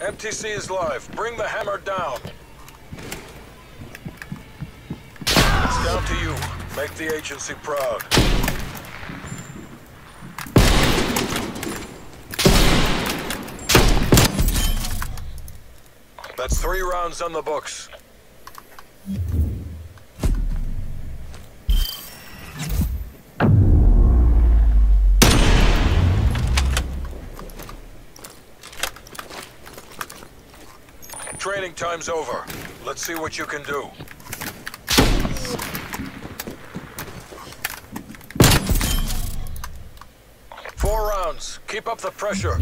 MTC is live. Bring the hammer down. It's down to you. Make the agency proud. That's 3 rounds on the books. Training time's over. Let's see what you can do. Four rounds. Keep up the pressure.